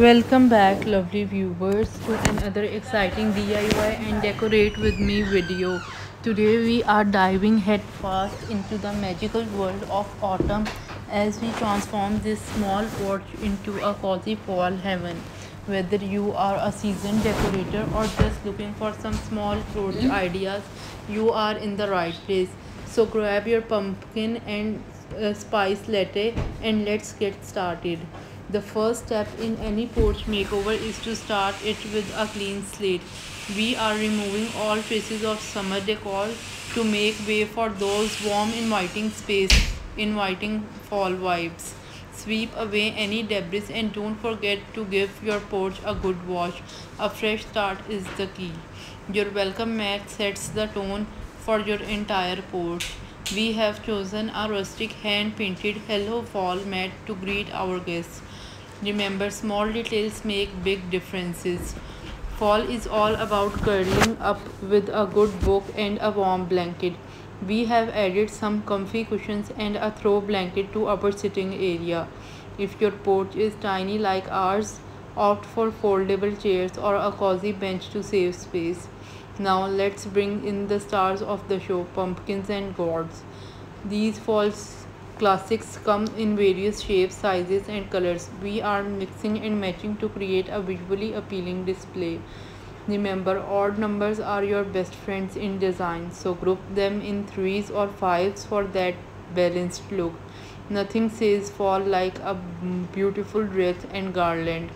Welcome back, lovely viewers, to another exciting DIY and decorate with me video. Today we are diving headfirst into the magical world of autumn as we transform this small porch into a cozy fall heaven. Whether you are a seasoned decorator or just looking for some small porch ideas, you are in the right place. So grab your pumpkin and spice latte and let's get started. The first step in any porch makeover is to start it with a clean slate. We are removing all traces of summer decor to make way for those warm, inviting fall vibes. Sweep away any debris and don't forget to give your porch a good wash. A fresh start is the key. Your welcome mat sets the tone for your entire porch. We have chosen a rustic hand-painted Hello Fall mat to greet our guests. Remember, small details make big differences. Fall is all about curling up with a good book and a warm blanket. We have added some comfy cushions and a throw blanket to our sitting area. If your porch is tiny like ours, opt for foldable chairs or a cozy bench to save space. Now let's bring in the stars of the show, pumpkins and gourds. These fall classics come in various shapes, sizes and colors. We are mixing and matching to create a visually appealing display. Remember, odd numbers are your best friends in design, so group them in 3s or 5s for that balanced look. Nothing says fall like a beautiful dress and garland.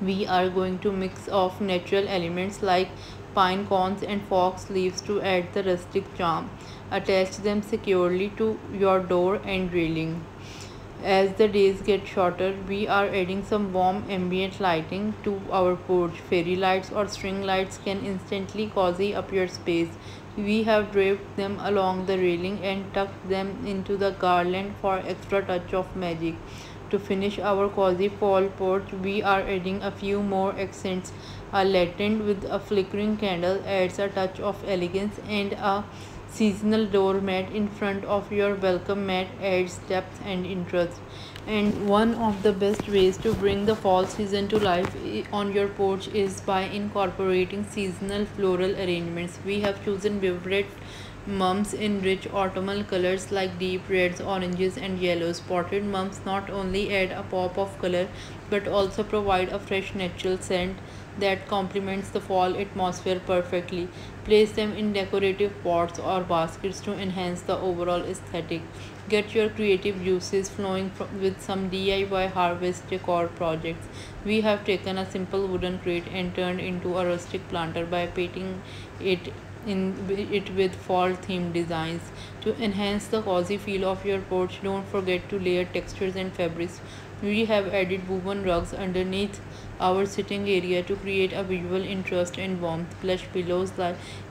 We are going to mix off natural elements like pine cones and fox leaves to add the rustic charm. Attach them securely to your door and railing. As the days get shorter, we are adding some warm ambient lighting to our porch. Fairy lights or string lights can instantly cozy up your space. We have draped them along the railing and tucked them into the garland for extra touch of magic. To finish our cozy fall porch, we are adding a few more accents. A lantern with a flickering candle adds a touch of elegance, and a seasonal doormat in front of your welcome mat adds depth and interest. And one of the best ways to bring the fall season to life on your porch is by incorporating seasonal floral arrangements. We have chosen vibrant mums in rich autumnal colors like deep reds, oranges and yellows. Potted mums not only add a pop of color but also provide a fresh natural scent that complements the fall atmosphere perfectly. Place them in decorative pots or baskets to enhance the overall aesthetic. Get your creative juices flowing with some DIY harvest decor projects. We have taken a simple wooden crate and turned into a rustic planter by painting it with fall themed designs. To enhance the cozy feel of your porch, don't forget to layer textures and fabrics. We have added woven rugs underneath our sitting area to create a visual interest and warmth. Plush pillows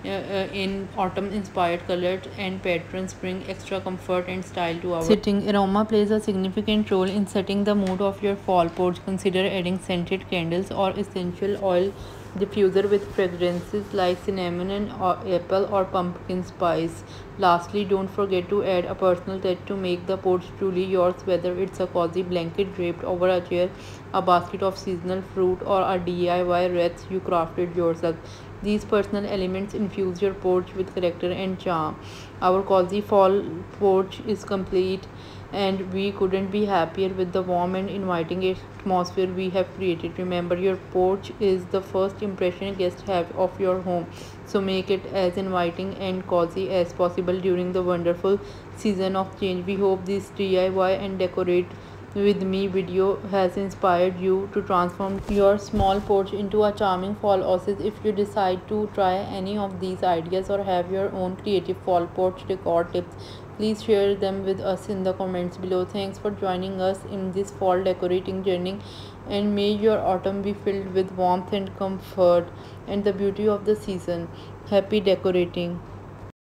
in autumn inspired colors and patterns bring extra comfort and style to our sitting. Aroma plays a significant role in setting the mood of your fall porch. Consider adding scented candles or essential oil diffuser with fragrances like cinnamon and apple or pumpkin spice. Lastly, don't forget to add a personal touch to make the porch truly yours, whether it's a cozy blanket draped over a chair, a basket of seasonal fruit or a DIY wreath you crafted yourself. These personal elements infuse your porch with character and charm. Our cozy fall porch is complete, and we couldn't be happier with the warm and inviting atmosphere we have created. Remember, your porch is the first impression guests have of your home, so make it as inviting and cozy as possible during the wonderful season of change. We hope this DIY and decorate with me video has inspired you to transform your small porch into a charming fall oasis. If you decide to try any of these ideas or have your own creative fall porch decor tips, please share them with us in the comments below. Thanks for joining us in this fall decorating journey, and may your autumn be filled with warmth and comfort and the beauty of the season. Happy decorating.